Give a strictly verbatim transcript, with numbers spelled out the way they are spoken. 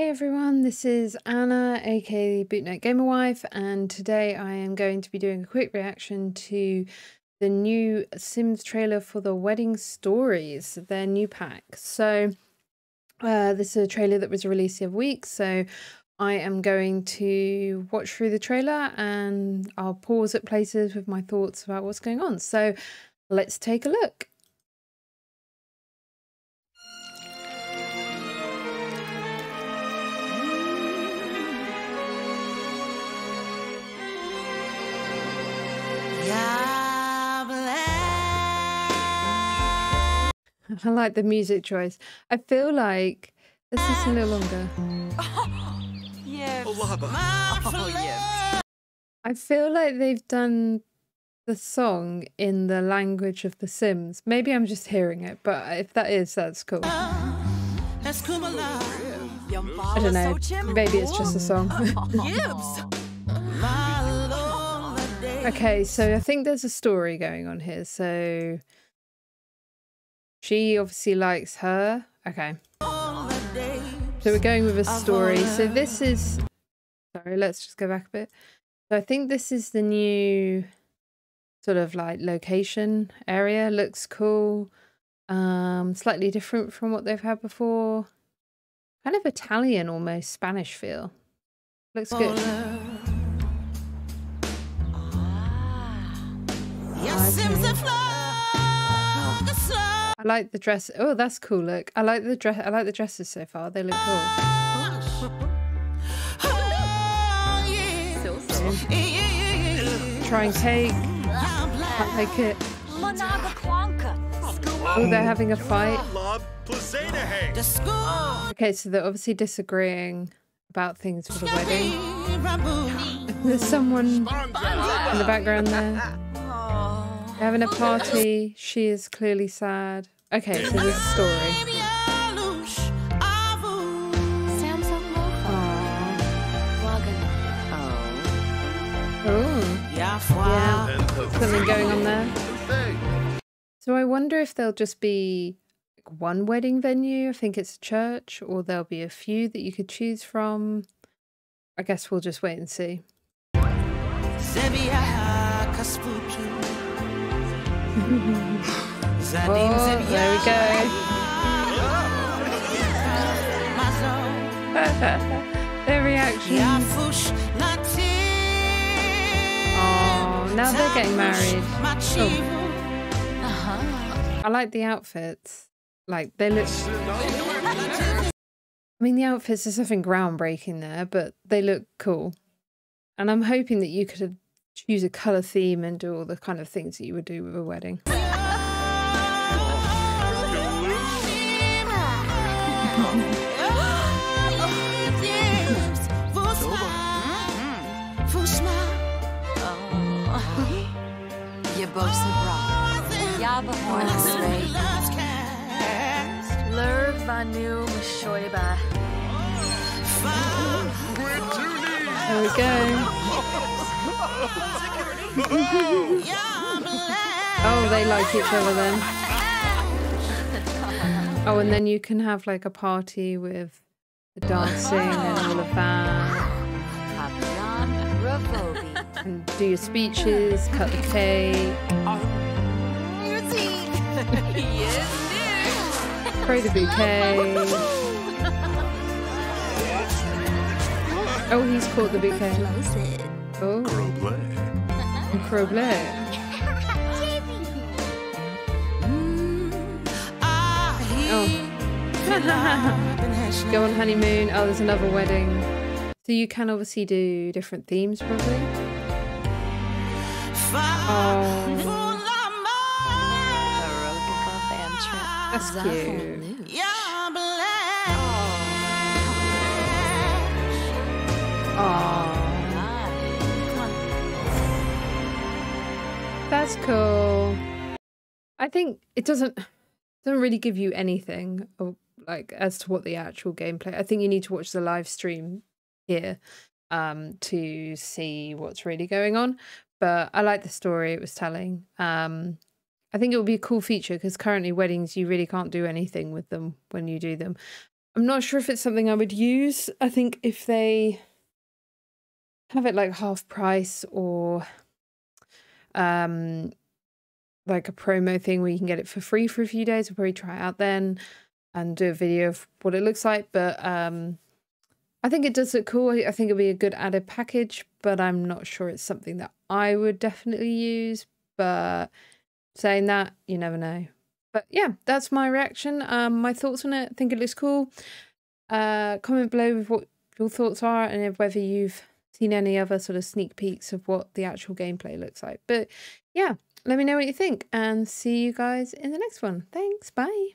Hey everyone, this is Anna, aka the Bootnote Gamer Wife, and today I am going to be doing a quick reaction to the new Sims trailer for the Wedding Stories, their new pack. So uh, this is a trailer that was released the other week, so I am going to watch through the trailer and I'll pause at places with my thoughts about what's going on. So let's take a look. I like the music choice. I feel like this is a little longer. Oh, yes. Oh, yes. I feel like they've done the song in the language of The Sims. Maybe I'm just hearing it, but if that is, that's cool. I don't know. Maybe it's just a song. Okay, so I think there's a story going on here. So she obviously likes her. Okay. So we're going with a story. So this is... Sorry, let's just go back a bit. So I think this is the new sort of like location area. Looks cool. Um, slightly different from what they've had before. Kind of Italian, almost Spanish feel. Looks good. Okay. I like the dress. Oh, that's cool. Look, I like the dress. I like the dresses so far. They look cool. Oh, yeah. Awesome. Yeah, yeah, yeah, yeah. Trying cake. Can't make it. Oh, they're having a fight. Okay, so they're obviously disagreeing about things for the wedding. There's someone in the background there. They're having a party. She is clearly sad. Okay, so this story. Aww. Oh. Yeah. Something going on there. So I wonder if there'll just be one wedding venue. I think it's a church, or there'll be a few that you could choose from. I guess we'll just wait and see. Oh, there we go. Their reaction. Oh, now they're getting married. Oh. I like the outfits. Like, they look... I mean, the outfits, there's nothing groundbreaking there, but they look cool. And I'm hoping that you could have choose a colour theme and do all the kind of things that you would do with a wedding. There we go. Oh, they like each other then. Oh, and then you can have like a party with the dancing and all of that. And do your speeches, cut the cake. Spray the bouquet. Oh, he's caught the bouquet. Oh. Croblé. Oh. Go on honeymoon. Oh, there's another wedding. So you can obviously do different themes, probably. Oh. That's cute. Oh. That's cool. I think it doesn't doesn't really give you anything or like as to what the actual gameplay. I think you need to watch the live stream here um, to see what's really going on. But I like the story it was telling. Um, I think it would be a cool feature because currently weddings, you really can't do anything with them when you do them. I'm not sure if it's something I would use. I think if they have it like half price or um, like a promo thing where you can get it for free for a few days, we'll probably try it out then and do a video of what it looks like. But um, I think it does look cool. I think it'll be a good added package, but I'm not sure it's something that I would definitely use. But saying that, you never know. But yeah, that's my reaction. Um, my thoughts on it. I think it looks cool. Uh, comment below with what your thoughts are and whether you've seen any other sort of sneak peeks of what the actual gameplay looks like. But yeah, let me know what you think and see you guys in the next one. Thanks. Bye.